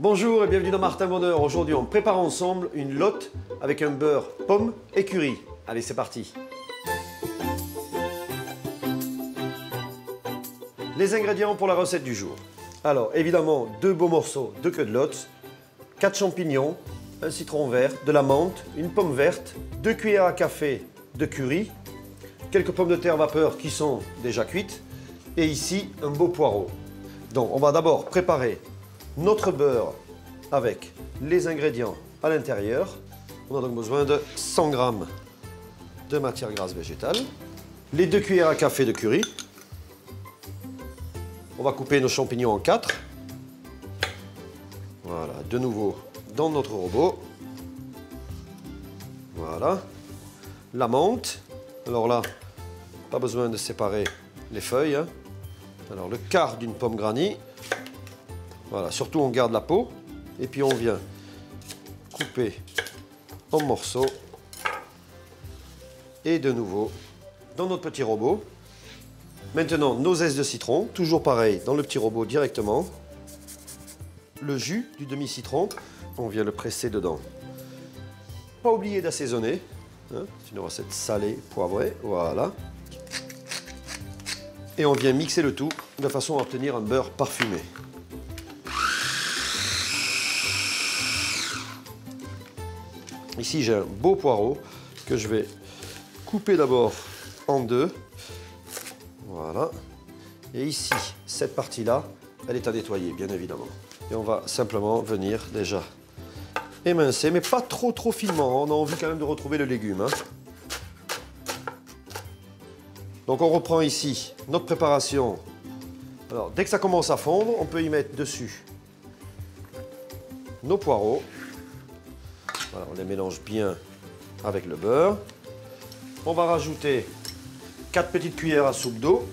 Bonjour et bienvenue dans Martin Bonheur. Aujourd'hui, on prépare ensemble une lotte avec un beurre pomme et curry. Allez, c'est parti. Les ingrédients pour la recette du jour. Alors, évidemment, 2 beaux morceaux de queue de lotte, 4 champignons, un citron vert, de la menthe, une pomme verte, 2 cuillères à café de curry, quelques pommes de terre vapeur qui sont déjà cuites et ici, un beau poireau. Donc, on va d'abord préparer notre beurre avec les ingrédients à l'intérieur. On a donc besoin de 100 g de matière grasse végétale, les 2 cuillères à café de curry. On va couper nos champignons en 4. Voilà, de nouveau dans notre robot. Voilà. La menthe. Alors là, pas besoin de séparer les feuilles, hein. Alors le quart d'une pomme granny. Voilà, surtout on garde la peau et puis on vient couper en morceaux et de nouveau dans notre petit robot. Maintenant, nos zestes de citron, toujours pareil, dans le petit robot directement. Le jus du demi-citron, on vient le presser dedans. Pas oublier d'assaisonner, hein, c'est une recette salée, poivrée, voilà. Et on vient mixer le tout de façon à obtenir un beurre parfumé. Ici, j'ai un beau poireau que je vais couper d'abord en 2. Voilà. Et ici, cette partie-là, elle est à nettoyer, bien évidemment. Et on va simplement venir déjà émincer, mais pas trop finement. On a envie quand même de retrouver le légume, hein. Donc on reprend ici notre préparation. Alors, dès que ça commence à fondre, on peut y mettre dessus nos poireaux. Voilà, on les mélange bien avec le beurre. On va rajouter 4 petites cuillères à soupe d'eau.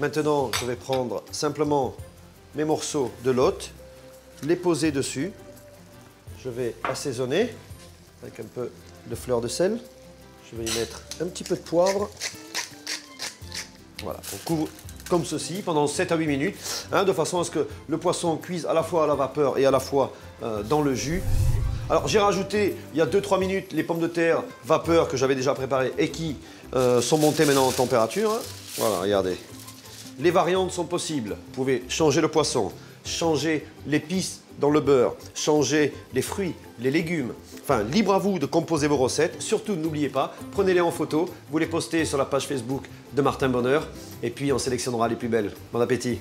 Maintenant, je vais prendre simplement mes morceaux de lotte, les poser dessus. Je vais assaisonner avec un peu de fleur de sel. Je vais y mettre un petit peu de poivre. Voilà, on couvre comme ceci pendant 7 à 8 minutes, hein, de façon à ce que le poisson cuise à la fois à la vapeur et à la fois dans le jus. Alors j'ai rajouté il y a 2-3 minutes les pommes de terre vapeur que j'avais déjà préparées et qui sont montées maintenant en température. Voilà, regardez. Les variantes sont possibles. Vous pouvez changer le poisson, changer l'épice dans le beurre, changer les fruits, les légumes. Enfin, libre à vous de composer vos recettes. Surtout, n'oubliez pas, prenez-les en photo, vous les postez sur la page Facebook de Martin Bonheur et puis on sélectionnera les plus belles. Bon appétit!